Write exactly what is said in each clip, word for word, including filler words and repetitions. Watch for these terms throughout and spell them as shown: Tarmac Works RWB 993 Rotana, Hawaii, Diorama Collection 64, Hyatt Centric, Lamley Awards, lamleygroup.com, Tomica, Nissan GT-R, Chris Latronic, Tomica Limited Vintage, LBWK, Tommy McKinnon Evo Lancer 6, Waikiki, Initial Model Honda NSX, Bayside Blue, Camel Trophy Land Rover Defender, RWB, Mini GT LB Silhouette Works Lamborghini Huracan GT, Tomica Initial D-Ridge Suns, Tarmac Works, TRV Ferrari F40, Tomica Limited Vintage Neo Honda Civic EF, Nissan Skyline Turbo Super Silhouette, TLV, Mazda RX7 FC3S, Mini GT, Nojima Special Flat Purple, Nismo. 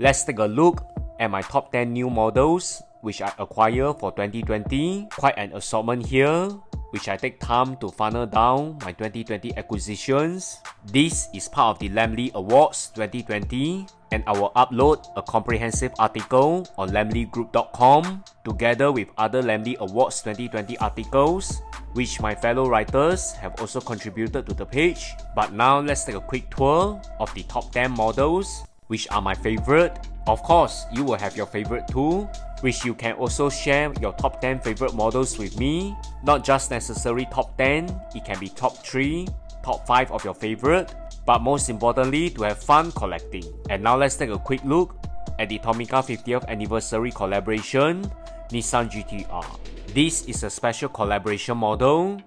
Let's take a look at my top ten new models which I acquired for twenty twenty. Quite an assortment here, which I take time to funnel down my twenty twenty acquisitions. This is part of the Lamley Awards twenty twenty, and I will upload a comprehensive article on lamley group dot com together with other Lamley Awards twenty twenty articles, which my fellow writers have also contributed to the page. But now let's take a quick tour of the top ten models, which are my favorite. Of course, you will have your favorite too, which you can also share your top ten favorite models with me. Not just necessary top ten, it can be top three, top five of your favorite, but most importantly to have fun collecting. And now let's take a quick look at the Tomica fiftieth Anniversary Collaboration Nissan G T R. This is a special collaboration model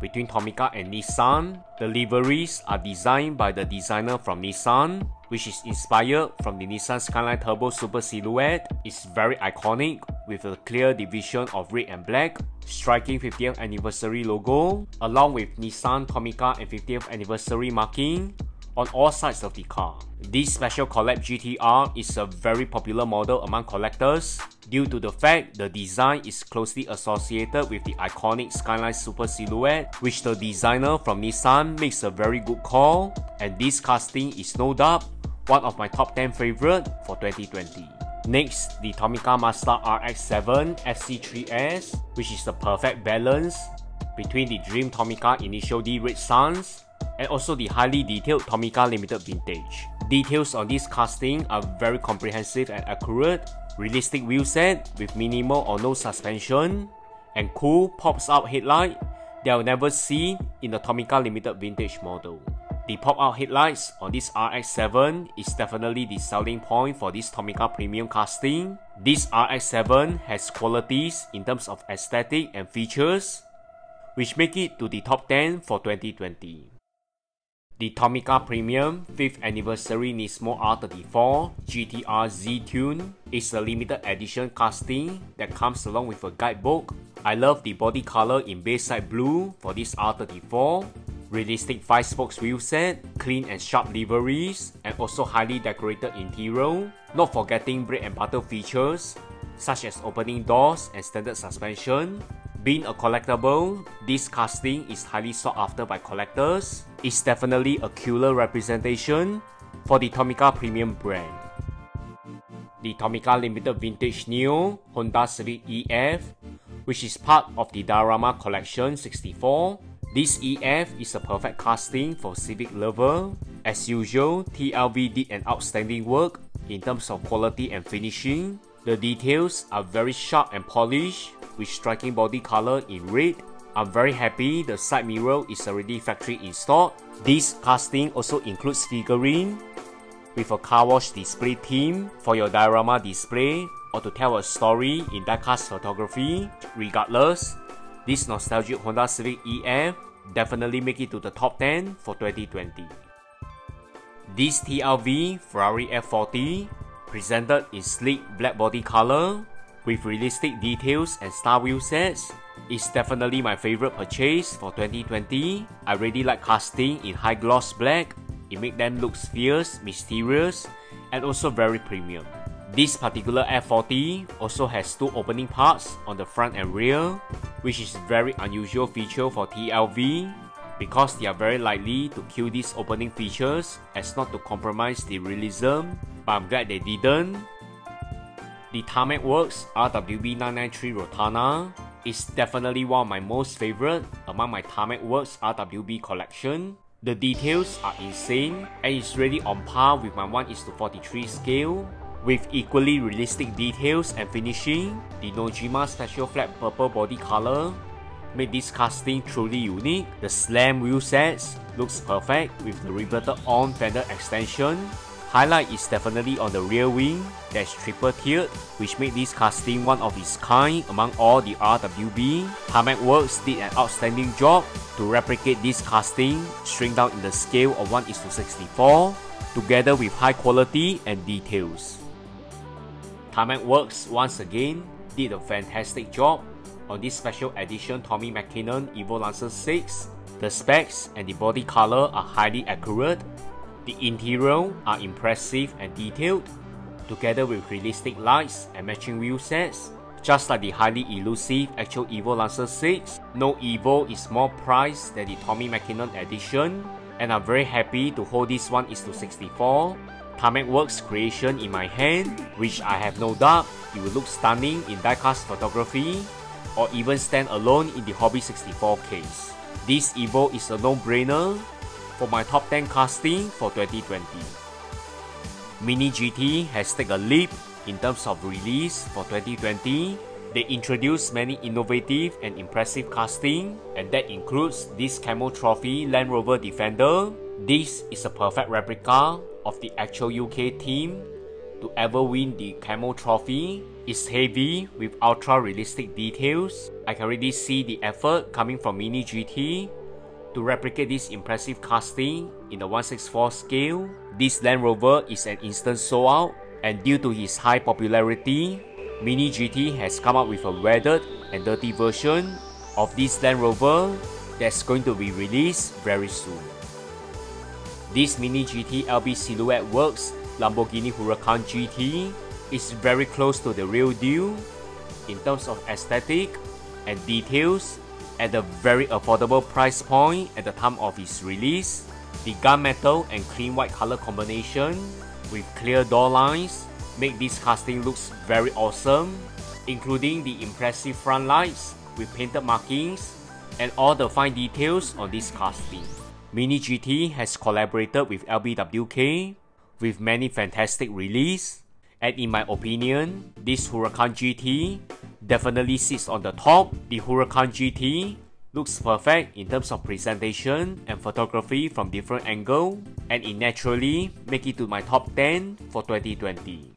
between Tomica and Nissan. The liveries are designed by the designer from Nissan, which is inspired from the Nissan Skyline Turbo Super Silhouette. It's very iconic with a clear division of red and black, striking fiftieth anniversary logo, along with Nissan, Tomica and fiftieth anniversary marking on all sides of the car. This special collab G T R is a very popular model among collectors due to the fact the design is closely associated with the iconic Skyline Super Silhouette, which the designer from Nissan makes a very good call, and this casting is no doubt one of my top ten favorite for twenty twenty. Next, the Tomica Mazda R X seven F C three S, which is the perfect balance between the dream Tomica Initial D-Ridge Suns and also the highly detailed Tomica Limited Vintage. Details on this casting are very comprehensive and accurate, realistic wheelset with minimal or no suspension, and cool pops-out headlight that I'll never see in the Tomica Limited Vintage model. The pop-out headlights on this R X seven is definitely the selling point for this Tomica Premium casting. This R X seven has qualities in terms of aesthetic and features, which make it to the top ten for twenty twenty. The Tomica Premium fifth Anniversary Nismo R thirty-four G T R Z-Tune is a limited edition casting that comes along with a guidebook. I love the body color in Bayside Blue for this R thirty-four. Realistic five spokes wheelset, clean and sharp liveries, and also highly decorated interior. Not forgetting brake and butter features such as opening doors and standard suspension. Being a collectible, this casting is highly sought after by collectors. It's definitely a killer representation for the Tomica Premium brand. The Tomica Limited Vintage Neo Honda Civic E F, which is part of the Diorama Collection sixty-four. This E F is a perfect casting for Civic lover. As usual, T L V did an outstanding work in terms of quality and finishing. The details are very sharp and polished, with striking body color in red. I'm very happy the side mirror is already factory installed. This casting also includes figurine with a car wash display theme for your diorama display or to tell a story in diecast photography. Regardless, this nostalgic Honda Civic E F definitely make it to the top ten for twenty twenty. This T R V Ferrari F forty, presented in sleek black body color with realistic details and star wheel sets, is definitely my favorite purchase for twenty twenty. I really like casting in high gloss black. It makes them look fierce, mysterious, and also very premium. This particular F forty also has two opening parts on the front and rear, which is very unusual feature for T L V because they are very likely to kill these opening features as not to compromise the realism, but I'm glad they didn't. The Tarmac Works R W B nine ninety-three Rotana is definitely one of my most favorite among my Tarmac Works R W B collection. The details are insane and is really on par with my one is to forty-three scale with equally realistic details and finishing. The Nojima Special Flat Purple body color made this casting truly unique. The slam wheel sets looks perfect with the reverted on fender extension. Highlight is definitely on the rear wing that's triple tiered, which made this casting one of its kind among all the R W B. Tarmac Works did an outstanding job to replicate this casting, shrink down in the scale of one is to sixty-four, together with high quality and details. Tarmac Works once again did a fantastic job on this special edition Tommy McKinnon Evo Lancer six. The specs and the body color are highly accurate. The interior are impressive and detailed, together with realistic lights and matching wheel sets. Just like the highly elusive actual Evo Lancer six, no Evo is more priced than the Tommy McKinnon edition, and I'm very happy to hold this one is to sixty-four Tarmac Works creation in my hand, which I have no doubt it will look stunning in diecast photography or even stand alone in the Hobby sixty-four case. This Evo is a no-brainer for my top ten casting for twenty twenty. Mini G T has taken a leap in terms of release for twenty twenty. They introduced many innovative and impressive casting, and that includes this Camel Trophy Land Rover Defender. This is a perfect replica of the actual U K team to ever win the Camel Trophy. It's heavy with ultra realistic details. I can already see the effort coming from Mini G T to replicate this impressive casting in the one sixty-fourth scale. This Land Rover is an instant sold out, and due to his high popularity, Mini G T has come up with a weathered and dirty version of this Land Rover that's going to be released very soon. This Mini G T L B Silhouette Works Lamborghini Huracan G T is very close to the real deal in terms of aesthetic and details at a very affordable price point at the time of its release. The gunmetal and clean white color combination with clear door lines make this casting looks very awesome, including the impressive front lights with painted markings and all the fine details on this casting. Mini G T has collaborated with L B W K with many fantastic releases, and in my opinion, this Huracan G T definitely sits on the top. The Huracan G T looks perfect in terms of presentation and photography from different angles, and it naturally make it to my top ten for twenty twenty.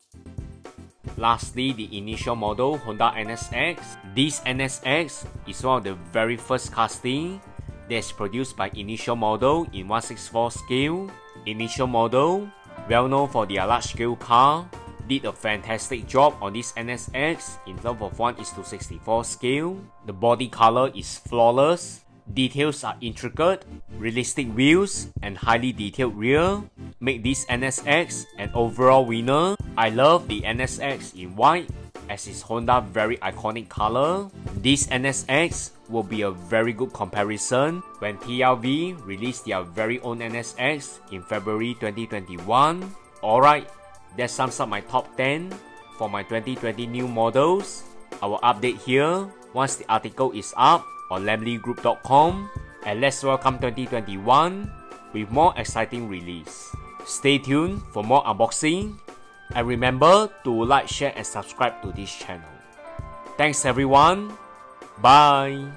Lastly, the Initial Model Honda N S X. This N S X is one of the very first casting that's produced by Initial Model in one sixty-four scale. Initial Model, well known for their large scale car, did a fantastic job on this N S X in terms of one is to sixty-four scale. The body color is flawless, details are intricate, realistic wheels and highly detailed rear make this N S X an overall winner. I love the N S X in white as it's Honda's very iconic color. This N S X will be a very good comparison when T L V released their very own N S X in February twenty twenty-one. Alright, that sums up my top ten for my twenty twenty new models. I will update here once the article is up on lamley group dot com, and let's welcome twenty twenty-one with more exciting release. Stay tuned for more unboxing, and remember to like, share and subscribe to this channel. Thanks everyone, bye!